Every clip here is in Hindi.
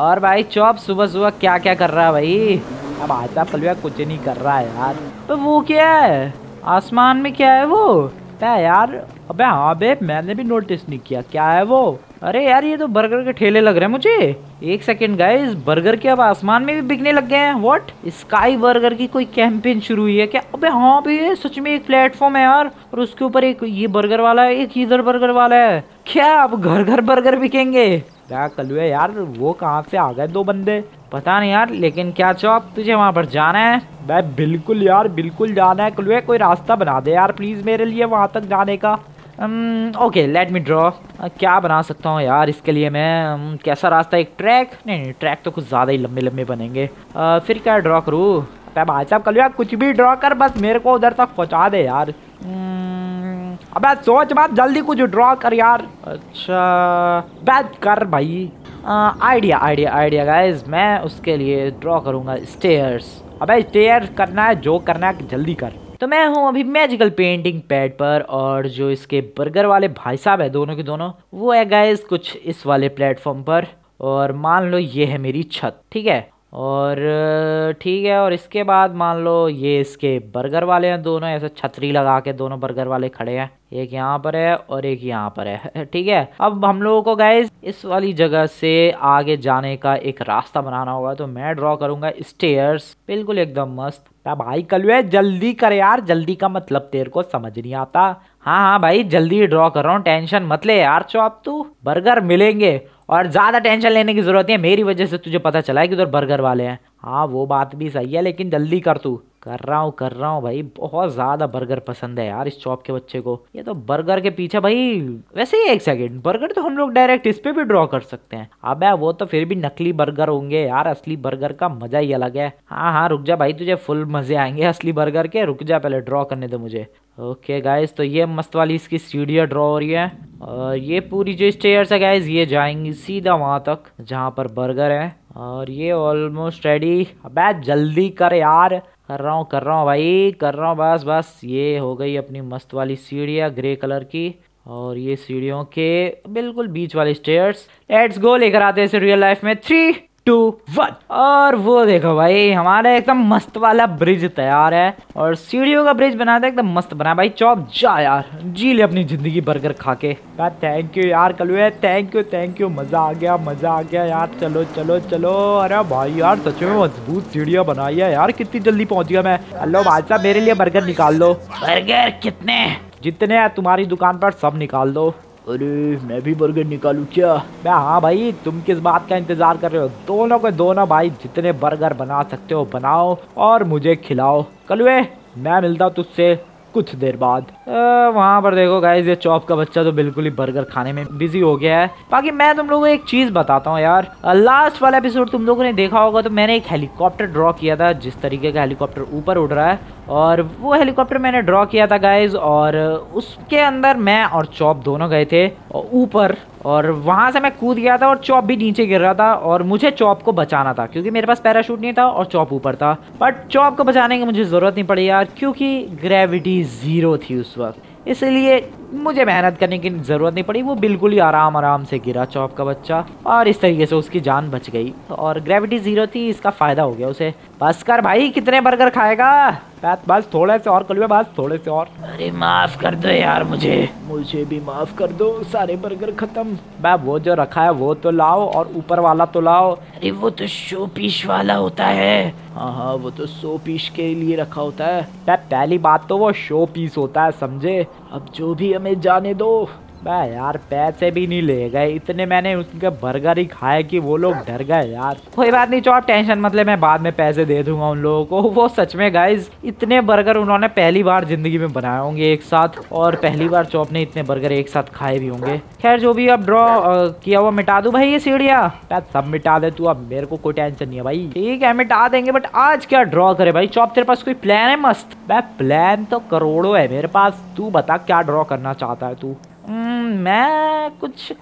और भाई चॉप सुबह सुबह क्या क्या कर रहा है भाई। अब आता पलवा कुछ नहीं कर रहा है यार। तो वो क्या है आसमान में, क्या है वो यार? अबे हाँ बे, मैंने भी नोटिस नहीं किया, क्या है वो? अरे यार ये तो बर्गर के ठेले लग रहे हैं मुझे। एक सेकंड गाइस, बर्गर के अब आसमान में भी बिकने लग गए हैं। व्हाट, स्काई बर्गर की कोई कैंपेन शुरू हुई है क्या? अबे हाँ भाई, सच में एक प्लेटफॉर्म है यार और उसके ऊपर एक ये बर्गर वाला है, एक इधर बर्गर वाला है। क्या अब घर घर बर्गर बिकेंगे? क्या कलुए यार, वो कहाँ से आ गए दो बंदे, पता नहीं यार। लेकिन क्या चॉप, तुझे वहाँ पर जाना है? भाई बिल्कुल यार, बिल्कुल जाना है कलुए, कोई रास्ता बना दे यार प्लीज मेरे लिए वहाँ तक जाने का। ओके लेट मी ड्रॉ, क्या बना सकता हूँ यार इसके लिए मैं? कैसा रास्ता, एक ट्रैक? नहीं, ट्रैक तो कुछ ज़्यादा ही लंबे लंबे बनेंगे। फिर क्या ड्रॉ करूँ? अबे भाई साहब कलुए कुछ भी ड्रॉ कर, बस मेरे को उधर तक पहुँचा दे यार। अबे सोच बात, जल्दी कुछ ड्रॉ कर यार। अच्छा बात कर भाई, आइडिया आइडिया आइडिया गाइस, मैं उसके लिए ड्रॉ करूँगा स्टेयर्स। अबे स्टेयर करना है, जो करना है जल्दी कर। तो मैं हूँ अभी मैजिकल पेंटिंग पैड पर और जो इसके बर्गर वाले भाई साहब है, दोनों के दोनों वो है गाइस कुछ इस वाले प्लेटफॉर्म पर। और मान लो ये है मेरी छत, ठीक है, और ठीक है, और इसके बाद मान लो ये इसके बर्गर वाले हैं दोनों, ऐसे छतरी लगा के दोनों बर्गर वाले खड़े हैं, एक यहाँ पर है और एक यहाँ पर है, ठीक है। अब हम लोगों को गाइस इस वाली जगह से आगे जाने का एक रास्ता बनाना होगा, तो मैं ड्रॉ करूंगा स्टेयर्स, बिल्कुल एकदम मस्त। भाई कलुए जल्दी कर यार, जल्दी का मतलब तेरे को समझ नहीं आता। हाँ हाँ भाई जल्दी ड्रॉ कर रहा हूँ, टेंशन मत ले यार चॉप, तू बर्गर मिलेंगे और ज़्यादा टेंशन लेने की ज़रूरत नहीं है। मेरी वजह से तुझे पता चला है कि उधर बर्गर वाले हैं। हाँ वो बात भी सही है, लेकिन जल्दी कर तू। कर रहा हूँ भाई, बहुत ज़्यादा बर्गर पसंद है यार इस चॉप के बच्चे को। ये तो बर्गर के पीछे भाई, वैसे ही एक सेकंड, बर्गर तो हम लोग डायरेक्ट इस पे भी ड्रॉ कर सकते हैं। अबे वो तो फिर भी नकली बर्गर होंगे यार, असली बर्गर का मजा ही अलग है। हाँ हाँ रुक जा भाई, तुझे फुल मजे आएंगे असली बर्गर के, रुक जा पहले ड्रॉ करने दो मुझे। ओके गाइस, तो ये मस्त वाली इसकी सीढ़ियाँ ड्रॉ हो रही है और ये पूरी जो स्टेयर्स है गाइस ये जाएंगी सीधा वहाँ तक जहाँ पर बर्गर है। और ये ऑलमोस्ट रेडी। अबे जल्दी कर यार, कर रहा हूँ भाई, बस ये हो गई अपनी मस्त वाली सीढ़ियाँ ग्रे कलर की और ये सीढ़ियों के बिल्कुल बीच वाले स्टेयर्स। लेट्स गो, लेकर आते हैं इसे रियल लाइफ में। 3, 2, 1 और वो देखो भाई हमारा एकदम मस्त वाला ब्रिज तैयार है और सीढ़ियों का ब्रिज बनाते एकदम मस्त बना भाई। चॉप जा यार, जी ले अपनी जिंदगी बर्गर खा के। थैंक यू यार कलुए, थैंक यू, मज़ा आ गया यार। चलो। अरे भाई यार सच में मजबूत सीढ़ियाँ बनाई है यार, कितनी जल्दी पहुँच गया मैं। हेलो भाई साहब मेरे लिए बर्गर निकाल दो। बर्गर कितने? जितने हैं तुम्हारी दुकान पर सब निकाल दो। अरे मैं भी बर्गर निकालू क्या? हाँ भाई तुम किस बात का इंतजार कर रहे हो? दोनों के दोनों भाई जितने बर्गर बना सकते हो बनाओ और मुझे खिलाओ। कलुए मैं मिलता हूँ तुझसे कुछ देर बाद। वहाँ पर देखो गाइस ये चॉप का बच्चा तो बिल्कुल ही बर्गर खाने में बिजी हो गया है। बाकी मैं तुम लोगों को एक चीज़ बताता हूँ यार, लास्ट वाला एपिसोड तुम लोगों ने देखा होगा तो मैंने एक हेलीकॉप्टर ड्रॉ किया था, जिस तरीके का हेलीकॉप्टर ऊपर उड़ रहा है, और वो हेलीकॉप्टर मैंने ड्रॉ किया था गाइस। और उसके अंदर मैं और चॉप दोनों गए थे ऊपर और वहाँ से मैं कूद गया था और चॉप भी नीचे गिर रहा था और मुझे चॉप को बचाना था क्योंकि मेरे पास पैराशूट नहीं था और चॉप ऊपर था। बट चॉप को बचाने की मुझे ज़रूरत नहीं पड़ी यार क्योंकि ग्रेविटी 0 थी उस वक्त, इसलिए मुझे मेहनत करने की ज़रूरत नहीं पड़ी। वो बिल्कुल ही आराम से गिरा चॉप का बच्चा और इस तरीके से उसकी जान बच गई और ग्रेविटी 0 थी, इसका फ़ायदा हो गया उसे। बस कर भाई, कितने बर्गर खाएगा? बस थोड़े से और कलुए, बस थोड़े से और। अरे माफ़ कर दो यार, मुझे भी माफ़ कर दो, सारे बर्गर खत्म। भाई वो जो रखा है वो तो लाओ और ऊपर वाला तो लाओ। अरे वो तो शो पीस वाला होता है। हाँ वो तो शो पीस के लिए रखा होता है। पहली बात तो वो शो पीस होता है समझे, अब जो भी हमें जाने दो। भाई यार पैसे भी नहीं ले गए, इतने मैंने उनके बर्गर ही खाए कि वो लोग डर गए यार। कोई बात नहीं चॉप, टेंशन मत ले, मैं बाद में पैसे दे दूंगा उन लोगों को। वो सच में गाइस इतने बर्गर उन्होंने पहली बार जिंदगी में बनाए होंगे एक साथ और पहली बार चॉप ने इतने बर्गर एक साथ खाए भी होंगे। खैर जो भी, अब ड्रॉ किया हुआ मिटा दूं भाई, ये सीढ़ियाँ सब मिटा दे तू, अब मेरे को कोई टेंशन नहीं है भाई। ठीक है मिटा देंगे, बट आज क्या ड्रॉ करे भाई? चॉप तेरे पास कोई प्लान है? मस्त भाई प्लान तो करोड़ों है मेरे पास, तू बता क्या ड्रॉ करना चाहता है तू? मैं कुछ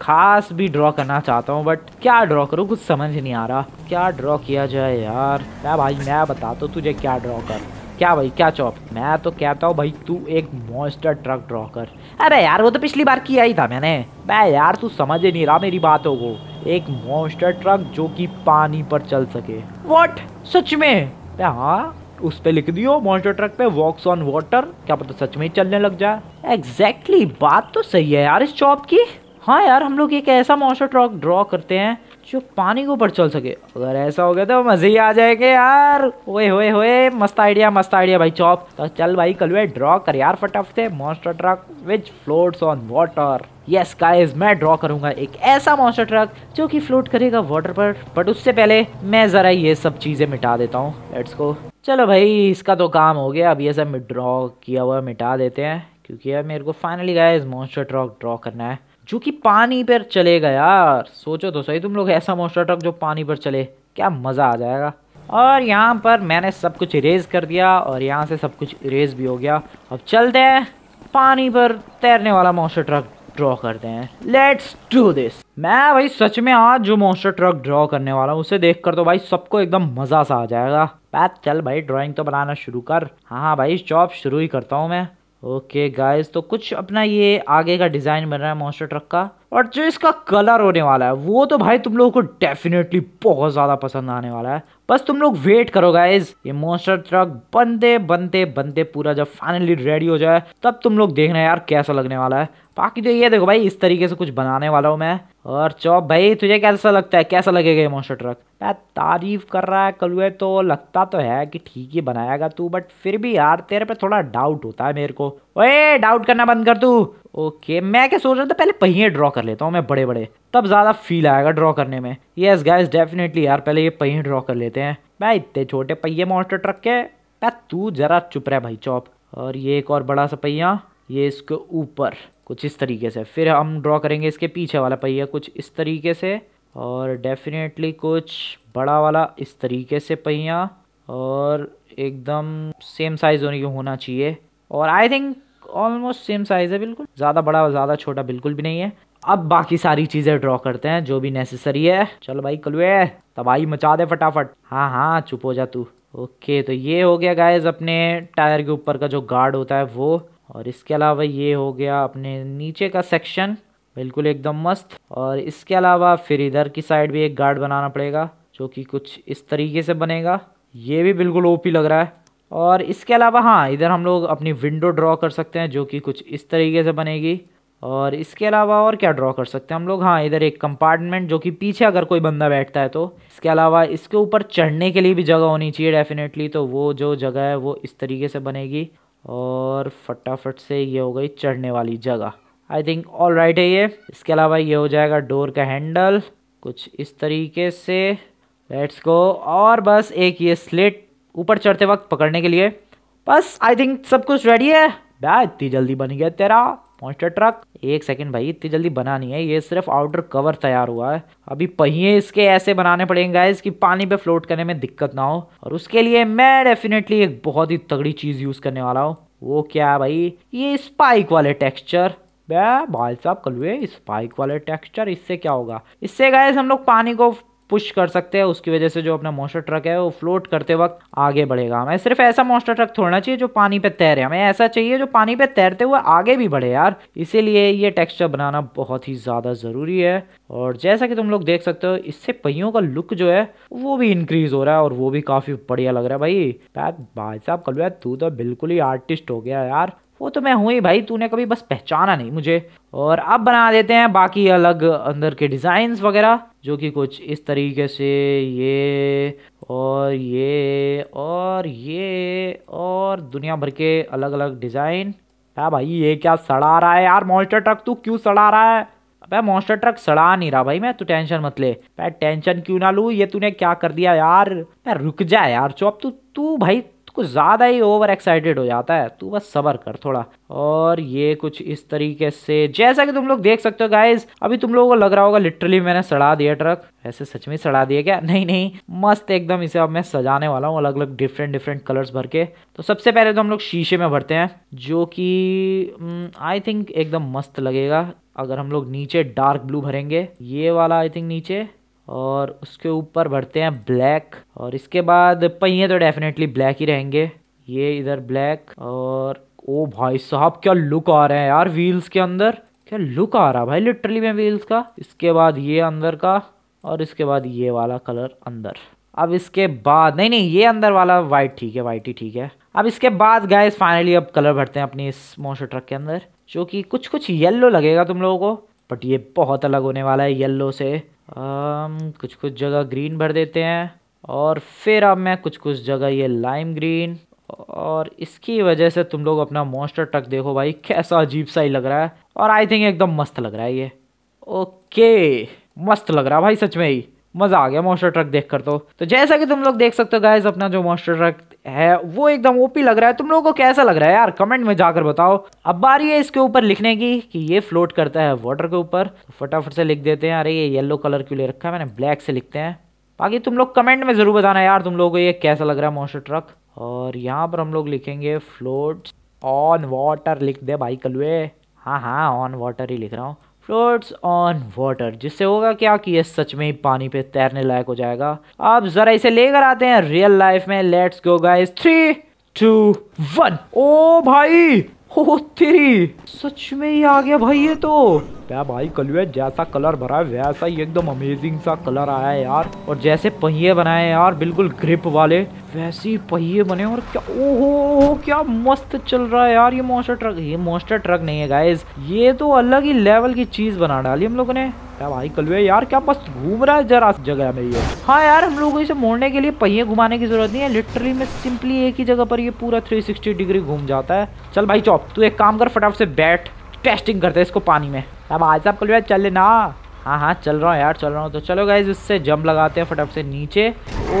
खास भी ड्रॉ करना चाहता हूँ, बट क्या ड्रॉ करूँ कुछ समझ नहीं आ रहा, क्या ड्रॉ किया जाए यार। भाई मैं बता तो तुझे क्या ड्रॉ कर। क्या भाई क्या चॉप, मैं तो कहता हूँ भाई तू एक मॉन्स्टर ट्रक ड्रॉ कर। अरे यार वो तो पिछली बार किया ही था मैंने। मैं यार तू समझ ही नहीं रहा मेरी बात हो। वो एक मॉन्स्टर ट्रक जो कि पानी पर चल सके। व्हाट, सच में? हाँ, उस पे लिख दियो मॉन्स्टर ट्रक पे वॉक्स ऑन वाटर, क्या पता सच में चलने लग जाए। एग्जैक्टली बात तो सही है यार इस चॉप की। हाँ यार हम लोग एक ऐसा मॉन्स्टर ट्रक ड्रॉ करते हैं जो पानी के ऊपर चल सके। अगर ऐसा हो गया तो मजे ही आ जाएंगे यार। ओए होए होए, मस्त आइडिया, मस्त आइडिया भाई चॉप। तो चल भाई कल वे ड्रॉ कर यार फटाफट से, monster truck which floats on water. Yes guys, मैं ड्रॉ करूंगा एक ऐसा मॉन्स्टर ट्रक जो कि फ्लोट करेगा वाटर पर। बट उससे पहले मैं जरा ये सब चीजें मिटा देता हूँ। Let's go. चलो भाई इसका तो काम हो गया, अब ये सब ड्रॉ किया हुआ मिटा देते हैं क्योंकि यार मेरे को finally guys monster truck draw करना है जो कि पानी पर चलेगा। यार सोचो तो सही तुम लोग, ऐसा मॉन्स्टर ट्रक जो पानी पर चले, क्या मज़ा आ जाएगा। और यहाँ पर मैंने सब कुछ इरेज कर दिया और यहाँ से सब कुछ इरेज भी हो गया। अब चलते हैं पानी पर तैरने वाला मॉन्स्टर ट्रक ड्रॉ करते हैं। Let's do this. मैं भाई सच में आज जो मॉन्स्टर ट्रक ड्रॉ करने वाला हूँ उसे देखकर तो भाई सबको एकदम मज़ा सा आ जाएगा। बात चल भाई ड्राइंग तो बनाना शुरू कर। हाँ हाँ भाई चॉप शुरू ही करता हूँ मैं। ओके गाइस, तो कुछ अपना ये आगे का डिज़ाइन बन रहा है मॉन्स्टर ट्रक का। और जो इसका कलर होने वाला है वो तो भाई तुम लोगों को डेफिनेटली बहुत ज़्यादा पसंद आने वाला है। बस तुम लोग वेट करो गाइस, ये मॉन्स्टर ट्रक बनते बनते बनते पूरा जब फाइनली रेडी हो जाए तब तुम लोग देखना यार कैसा लगने वाला है। बाकी तो ये देखो भाई इस तरीके से कुछ बनाने वाला हूँ मैं। और चॉप भाई तुझे कैसा लगता है, कैसा लगेगा ये मॉन्स्टर ट्रक? यार तारीफ कर रहा है कलुए तो लगता तो है कि ठीक ही बनाएगा तू, बट फिर भी यार तेरे पे थोड़ा डाउट होता है मेरे को। ओए डाउट करना बंद कर तू। ओके मैं क्या सोच रहा था, पहले पहिए ड्रॉ कर लेता हूँ मैं बड़े बड़े, तब ज़्यादा फील आएगा ड्रॉ करने में। यस गाइस डेफिनेटली यार पहले ये पहिए ड्रॉ कर लेते हैं। भाई इतने छोटे पहिए मॉन्स्टर ट्रक के, तू जरा चुप रहा भाई चॉप। और ये एक और बड़ा सा पहिया, ये इसके ऊपर कुछ इस तरीके से। फिर हम ड्रॉ करेंगे इसके पीछे वाला पहिया कुछ इस तरीके से, और डेफिनेटली कुछ बड़ा वाला इस तरीके से पहिया, और एकदम सेम साइज़ होना चाहिए। और I think almost same size है, बिल्कुल ज़्यादा बड़ा ज़्यादा छोटा बिल्कुल भी नहीं है। अब बाकी सारी चीज़ें ड्रॉ करते हैं जो भी नेसेसरी है। चलो भाई कलुए तबाही मचा दे फटाफट। हाँ हाँ चुप हो जा तू। ओके तो ये हो गया गाइस अपने टायर के ऊपर का जो गार्ड होता है वो, और इसके अलावा ये हो गया अपने नीचे का सेक्शन बिल्कुल एकदम मस्त। और इसके अलावा फिर इधर की साइड भी एक गार्ड बनाना पड़ेगा जो कि कुछ इस तरीके से बनेगा, ये भी बिल्कुल ओपी लग रहा है। और इसके अलावा हाँ इधर हम लोग अपनी विंडो ड्रॉ कर सकते हैं जो कि कुछ इस तरीके से बनेगी। और इसके अलावा और क्या ड्रॉ कर सकते हैं हम लोग? हाँ इधर एक कंपार्टमेंट जो कि पीछे अगर कोई बंदा बैठता है तो। इसके अलावा इसके ऊपर चढ़ने के लिए भी जगह होनी चाहिए डेफिनेटली, तो वो जो जगह है वो इस तरीके से बनेगी। और फटाफट से ये हो गई चढ़ने वाली जगह, आई थिंक ऑल राइट है ये। इसके अलावा ये हो जाएगा डोर का हैंडल कुछ इस तरीके से। Let's go. और बस एक ये स्लेट ऊपर चढ़ते वक्त पकड़ने के लिए। बस आई थिंक सब कुछ रेडी है। भाई इतनी जल्दी बन गया तेरा मॉन्स्टर ट्रक? एक सेकंड भाई, इतनी जल्दी बना नहीं है, ये सिर्फ आउटर कवर तैयार हुआ है। अभी पहिए इसके ऐसे बनाने पड़ेंगे गाइस कि पानी पे फ्लोट करने में दिक्कत ना हो। और उसके लिए मैं डेफिनेटली एक बहुत ही तगड़ी चीज़ यूज़ करने वाला हूँ। वो क्या है भाई? ये स्पाइक वाले टेक्स्चर। भाई साहब कलुए स्पाइक वाले टेक्स्चर, इससे क्या होगा? इससे गाइस हम लोग पानी को पुश कर सकते हैं, उसकी वजह से जो अपना मॉन्स्टर ट्रक है वो फ्लोट करते वक्त आगे बढ़ेगा। हमें सिर्फ ऐसा मॉन्स्टर ट्रक थोड़ा चाहिए जो पानी पे तैरे, हमें ऐसा चाहिए जो पानी पे तैरते हुए आगे भी बढ़े यार। इसीलिए ये टेक्सचर बनाना बहुत ही ज़्यादा ज़रूरी है। और जैसा कि तुम लोग देख सकते हो इससे पहियों का लुक जो है वो भी इंक्रीज हो रहा है और वो भी काफ़ी बढ़िया लग रहा है। भाई साहब कलुआ तू तो बिल्कुल ही आर्टिस्ट हो गया यार। वो तो मैं हूँ ही भाई, तूने कभी बस पहचाना नहीं मुझे। और अब बना देते हैं बाकी अलग अंदर के डिज़ाइंस वगैरह जो कि कुछ इस तरीके से। ये और ये और ये और दुनिया भर के अलग अलग डिज़ाइन। हाँ भाई ये क्या सड़ा रहा है यार मॉन्स्टर ट्रक, तू क्यों सड़ा रहा है? अबे मॉन्स्टर ट्रक सड़ा नहीं रहा भाई मैं, तू टेंशन मत ले। मैं टेंशन क्यों ना लूँ, ये तूने क्या कर दिया यार? मैं रुक जा यार चॉप, तू भाई कुछ ज़्यादा ही ओवर एक्साइटेड हो जाता है, तू बस सब्र कर थोड़ा। और ये कुछ इस तरीके से, जैसा कि तुम लोग देख सकते हो गाइज। अभी तुम लोगों को लग रहा होगा लिटरली मैंने सड़ा दिया ट्रक, ऐसे सच में सड़ा दिया क्या? नहीं नहीं, मस्त एकदम। इसे अब मैं सजाने वाला हूँ अलग अलग डिफरेंट डिफरेंट कलर्स भर के। तो सबसे पहले तो हम लोग शीशे में भरते हैं जो कि आई थिंक एकदम मस्त लगेगा अगर हम लोग नीचे डार्क ब्लू भरेंगे, ये वाला आई थिंक नीचे। और उसके ऊपर भरते हैं ब्लैक, और इसके बाद पहिए तो डेफिनेटली ब्लैक ही रहेंगे। ये इधर ब्लैक। और ओ भाई साहब क्या लुक आ रहे हैं यार व्हील्स के अंदर, क्या लुक आ रहा भाई लिटरली में व्हील्स का। इसके बाद ये अंदर का और इसके बाद ये वाला कलर अंदर। अब इसके बाद नहीं, ये अंदर वाला वाइट ठीक है, वाइट ही ठीक है। अब इसके बाद गाइस फाइनली अब कलर भरते हैं अपनी इस मोशन ट्रक के अंदर, जो कि कुछ कुछ येलो लगेगा तुम लोगों को, बट ये बहुत अलग होने वाला है येलो से। कुछ कुछ जगह ग्रीन भर देते हैं और फिर अब मैं कुछ कुछ जगह ये लाइम ग्रीन, और इसकी वजह से तुम लोग अपना मॉन्स्टर ट्रक देखो भाई कैसा अजीब सा ही लग रहा है। और आई थिंक एकदम मस्त लग रहा है ये, ओके मस्त लग रहा है भाई सच में ही मज़ा आ गया मॉन्स्टर ट्रक देखकर। तो जैसा कि तुम लोग देख सकते हो गाइस अपना जो मॉन्स्टर ट्रक है वो एकदम ओपी लग रहा है। तुम लोगों को कैसा लग रहा है यार कमेंट में जाकर बताओ। अब बारी है इसके ऊपर लिखने की कि ये फ्लोट करता है वाटर के ऊपर, तो फटाफट से लिख देते हैं। अरे ये येलो कलर क्यों ले रखा है, मैंने ब्लैक से लिखते हैं। बाकी तुम लोग कमेंट में ज़रूर बताना यार तुम लोगों को ये कैसा लग रहा है मॉन्स्टर ट्रक। और यहाँ पर हम लोग लिखेंगे फ्लोट्स ऑन वाटर, लिख दे भाई कलुए। हाँ हाँ ऑन वाटर ही लिख रहा हूँ, फ्लोट्स ऑन वाटर, जिससे होगा क्या कि ये सच में ही पानी पे तैरने लायक हो जाएगा। अब जरा इसे लेकर आते हैं रियल लाइफ में, लेट्स गो गाइस 3 2 1। ओ भाई हो तेरी सच में ही आ गया भाई ये तो। क्या भाई कलुए जैसा कलर भरा है वैसा ही एकदम अमेजिंग सा कलर आया है यार। और जैसे पहिए बनाए यार बिल्कुल ग्रिप वाले वैसे ही पहिए बने। और क्या ओहो क्या मस्त चल रहा है यार ये मॉन्स्टर ट्रक। ये मॉन्स्टर ट्रक नहीं है गाइस, ये तो अलग ही लेवल की चीज बना डाली हम लोगों ने। क्या भाई कलुए यार क्या मस्त घूम रहा है जरा जगह में ये। हाँ यार हम लोगों को इसे मोड़ने के लिए पहिए घुमाने की जरूरत नहीं है, लिटरली में सिंपली एक ही जगह पर ये पूरा 360 डिग्री घूम जाता है। चल भाई चॉप तू एक काम कर फटाफट से बैठ, टेस्टिंग करते हैं इसको पानी में। अब आज आप कलुआ चले ना। हाँ हाँ चल रहा हूँ यार चल रहा हूँ। तो चलो गाइज इससे जंप लगाते हैं फटाफट से नीचे।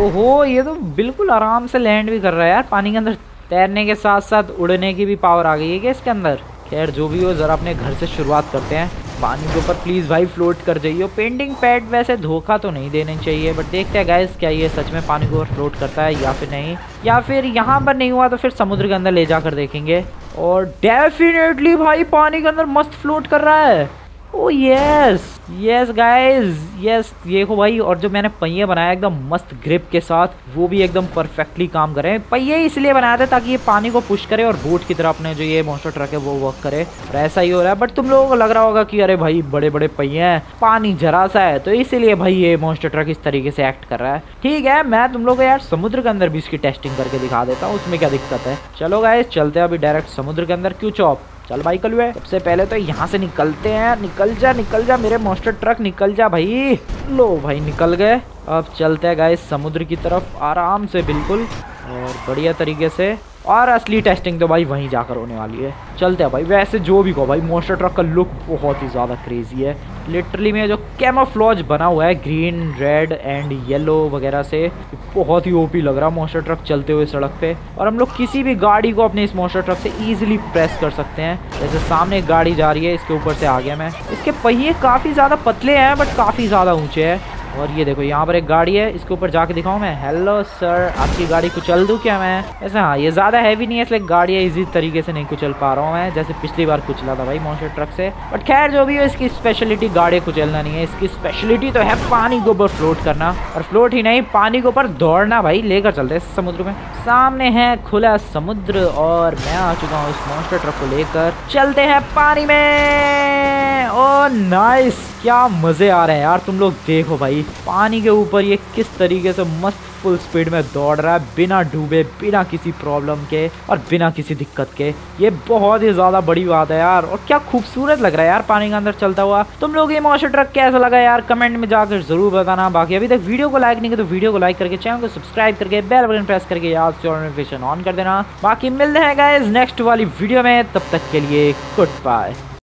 ओहो ये तो बिल्कुल आराम से लैंड भी कर रहा है यार पानी के अंदर, तैरने के साथ साथ उड़ने की भी पावर आ गई है क्या इसके अंदर। खैर जो भी हो जरा अपने घर से शुरुआत करते हैं। पानी के ऊपर प्लीज़ भाई फ्लोट कर जाइए। पेंटिंग पैड वैसे धोखा तो नहीं देने चाहिए, बट देखते हैं गाइस क्या ये सच में पानी को फ्लोट करता है या फिर नहीं। या फिर यहाँ पर नहीं हुआ तो फिर समुद्र के अंदर ले जाकर देखेंगे। और डेफिनेटली भाई पानी के अंदर मस्त फ्लोट कर रहा है। ओ यस यस गाइस यस देखो भाई। और जो मैंने पहिए बनाया एकदम मस्त ग्रिप के साथ वो भी एकदम परफेक्टली काम कर रहे हैं। पहिए इसलिए बनाया था ताकि ये पानी को पुश करे और बोट की तरह अपने जो ये मॉन्स्टर ट्रक है वो वर्क करे। और ऐसा ही हो रहा है, बट तुम लोगों को लग रहा होगा कि अरे भाई बड़े बड़े पहिए हैं पानी जरा सा है, तो इसीलिए भाई ये मॉन्स्टर ट्रक इस तरीके से एक्ट कर रहा है। ठीक है मैं तुम लोग को यार समुद्र के अंदर भी इसकी टेस्टिंग करके दिखा देता हूँ, उसमें क्या दिक्कत है। चलो गाइस चलते हैं अभी डायरेक्ट समुद्र के अंदर। क्यों चॉप चल भाई कलुए सबसे पहले तो यहाँ से निकलते हैं। निकल जा मेरे मॉन्स्टर ट्रक निकल जा भाई। लो भाई निकल गए। अब चलते हैं गाइस समुद्र की तरफ आराम से बिल्कुल और बढ़िया तरीके से। और असली टेस्टिंग तो भाई वहीं जाकर होने वाली है। चलते हैं भाई। वैसे जो भी कहो भाई मॉन्स्टर ट्रक का लुक बहुत ही ज़्यादा क्रेजी है लिटरली में। जो कैमोफ्लॉज बना हुआ है ग्रीन रेड एंड येलो वगैरह से बहुत ही ओपी लग रहा है मॉन्स्टर ट्रक चलते हुए सड़क पे। और हम लोग किसी भी गाड़ी को अपने इस मॉन्स्टर ट्रक से ईजिली प्रेस कर सकते हैं। जैसे सामने एक गाड़ी जा रही है इसके ऊपर से आ गया मैं। इसके पहिए काफ़ी ज़्यादा पतले हैं बट काफ़ी ज़्यादा ऊँचे हैं। और ये देखो यहाँ पर एक गाड़ी है इसके ऊपर जाके दिखाऊं मैं। हेलो सर आपकी गाड़ी कुचल दूं क्या मैं ऐसा। हाँ ये ज़्यादा हैवी नहीं है इसलिए गाड़ी है इजी तरीके से नहीं कुचल पा रहा हूँ मैं, जैसे पिछली बार कुचला था भाई मॉन्स्टर ट्रक से। बट खैर जो भी हो इसकी स्पेशलिटी गाड़ी कुचलना नहीं है, इसकी स्पेशलिटी तो है पानी के ऊपर फ्लोट करना। और फ्लोट ही नहीं पानी के ऊपर दौड़ना भाई। लेकर चलते हैं समुद्र में। सामने है खुला समुद्र और मैं आ चुका हूँ इस मॉन्स्टर ट्रक को लेकर। चलते हैं पानी में। ओ नाइस क्या मज़े आ रहे हैं यार। तुम लोग देखो भाई पानी के ऊपर ये किस तरीके से मस्त फुल स्पीड में दौड़ रहा है बिना डूबे बिना किसी प्रॉब्लम के और बिना किसी दिक्कत के। ये बहुत ही ज़्यादा बड़ी बात है यार। और क्या खूबसूरत लग रहा है यार पानी के अंदर चलता हुआ। तुम लोग ये मॉन्स्टर ट्रक कैसा लगा यार कमेंट में जाकर जरूर बताना। बाकी अभी तक वीडियो को लाइक नहीं किया तो वीडियो को लाइक करके चैनल को सब्सक्राइब करके बेल बटन प्रेस करके यार नोटिफिकेशन ऑन कर देना। बाकी मिलते हैं गाइस नेक्स्ट वाली वीडियो में, तब तक के लिए गुड बाय।